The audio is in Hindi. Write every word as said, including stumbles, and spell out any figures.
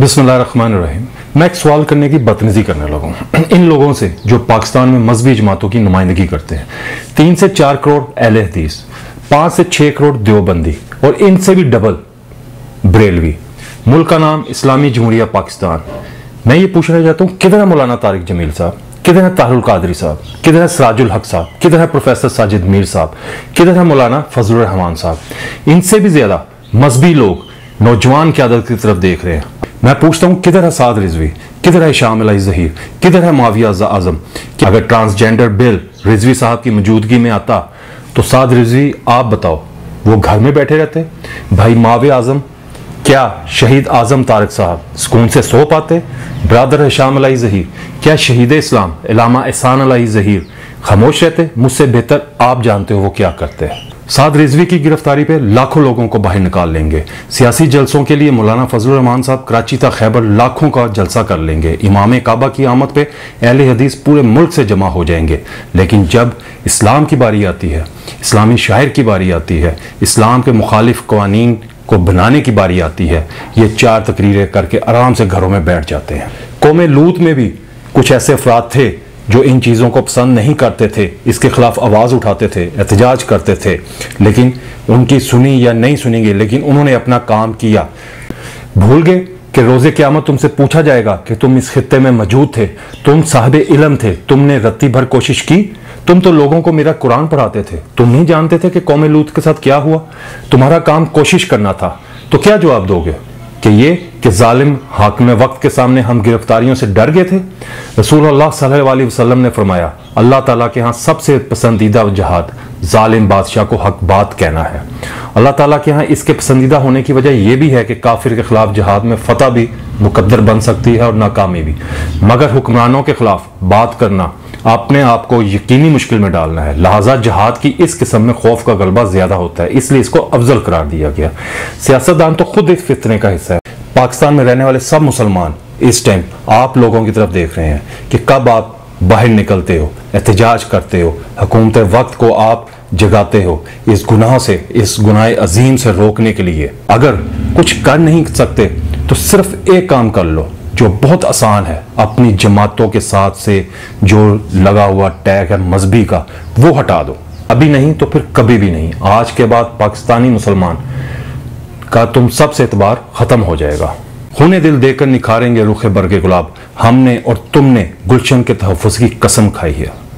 बिस्मिल्लाहिर्रहमानिर्रहीम। मैं एक सवाल करने की बदतमीजी करने लगा हूँ इन लोगों से जो पाकिस्तान में मजहबी जमातों की नुमाइंदगी करते हैं। तीन से चार करोड़ अहले हदीस, पाँच से छः करोड़ देवबंदी और इनसे भी डबल बरेलवी। मुल्क का नाम इस्लामी जमहूरिया पाकिस्तान। मैं ये पूछना चाहता हूँ, किधर है मौलाना तारिक जमील साहब, किधर है ताहिर उल-कादरी साहब, किधर है सिराजुल हक साहब, किधर है प्रोफेसर साजिद मीर साहब, किधर है मौलाना फजलुर रहमान साहब। इनसे भी ज्यादा मजहबी लोग नौजवान क़यादत की तरफ देख रहे हैं। मैं पूछता हूँ, किधर है साद रिजवी, किधर है हिशाम इलाही ज़हीर, किधर है मुआविया आज़म। अगर ट्रांसजेंडर बिल रिजवी साहब की मौजूदगी में आता तो साद रिजवी आप बताओ वो घर में बैठे रहते? भाई मुआविया आज़म, क्या शहीद आज़म तारिक साहब सुकून से सो पाते? ब्रादर हिशाम इलाही ज़हीर, क्या शहीद इस्लाम अल्लामा एहसान इलाही ज़हीर खामोश रहते? मुझसे बेहतर आप जानते हो वो क्या करते हैं। साद रिजवी की गिरफ्तारी पे लाखों लोगों को बाहर निकाल लेंगे। सियासी जलसों के लिए मौलाना फजलुर रहमान साहब कराची तक खैबर लाखों का जलसा कर लेंगे। इमाम काबा की आमद पे अहले हदीस पूरे मुल्क से जमा हो जाएंगे। लेकिन जब इस्लाम की बारी आती है, इस्लामी शायर की बारी आती है, इस्लाम के मुखालिफ कवानीन को बनाने की बारी आती है, ये चार तकरीरें करके आराम से घरों में बैठ जाते हैं। कौम लूत में भी कुछ ऐसे अफराद थे जो इन चीज़ों को पसंद नहीं करते थे, इसके खिलाफ आवाज़ उठाते थे, एहतजाज करते थे, लेकिन उनकी सुनी या नहीं सुनी गई, लेकिन उन्होंने अपना काम किया। भूल गए कि रोज़े क़यामत तुमसे पूछा जाएगा कि तुम इस खित्ते में मौजूद थे, तुम साहिबे इलम थे, तुमने रत्ती भर कोशिश की, तुम तो लोगों को मेरा कुरान पढ़ाते थे, तुम नहीं जानते थे कि कौम लूत के साथ क्या हुआ, तुम्हारा काम कोशिश करना था। तो क्या जवाब दोगे कि ये कि जालिम हाकिम वक्त के सामने हम गिरफ्तारियों से डर गए थे? रसूलुल्लाह सल्लल्लाहु अलैहि वसल्लम ने फरमाया, अल्लाह ताला के यहाँ सबसे पसंदीदा जहाद जालिम बादशाह को हक बात कहना है। अल्लाह ताला के यहाँ इसके पसंदीदा होने की वजह यह भी है कि काफिर के खिलाफ जहाद में फतह भी मुकद्दर बन सकती है और नाकामी भी, मगर हुक्मरानों के खिलाफ बात करना अपने आप को यकीनी मुश्किल में डालना है। लिहाजा जहाद की इस किस्म में खौफ का गलबा ज्यादा होता है, इसलिए इसको अफजल करार दिया गया। सियासतदान तो खुद एक फितने का हिस्सा है। पाकिस्तान में रहने वाले सब मुसलमान इस टाइम आप लोगों की तरफ देख रहे हैं कि कब आप बाहर निकलते हो, एहतजाज करते हो, हुकूमत वक्त को आप जगाते हो इस गुनाह से, इस गुनाह अजीम से रोकने के लिए। अगर कुछ कर नहीं सकते तो सिर्फ एक काम कर लो जो बहुत आसान है, अपनी जमातों के साथ से जो लगा हुआ टैग है मजहबी का वो हटा दो। अभी नहीं तो फिर कभी भी नहीं। आज के बाद पाकिस्तानी मुसलमान का तुम सबसे एतबार ख़त्म हो जाएगा। खूने दिल देकर निखारेंगे रुखे बरगे गुलाब, हमने और तुमने गुलशन के तहफ़्फ़ुज़ की कसम खाई है।